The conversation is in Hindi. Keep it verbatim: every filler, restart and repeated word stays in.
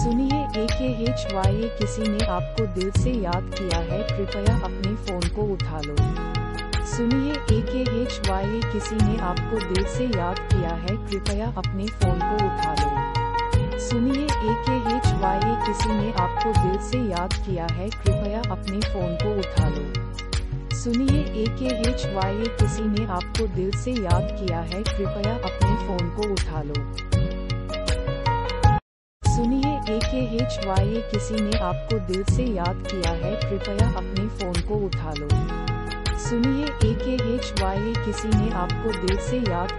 सुनिए A K H Y A किसी ने आपको दिल से याद किया है, कृपया अपने फोन को उठा लो। सुनिए A K H Y A किसी ने आपको दिल से याद किया है, कृपया अपने फोन को उठा लो। सुनिए A K H Y A किसी ने आपको दिल से याद किया है, कृपया अपने फोन को उठा लो। सुनिए A K H Y A किसी ने आपको दिल से याद किया है, कृपया अपने फोन को उठा लो। सुनिए A K H Y A किसी ने आपको दिल से याद किया है, कृपया अपने फोन को उठा लो। सुनिए A K H Y A किसी ने आपको दिल से याद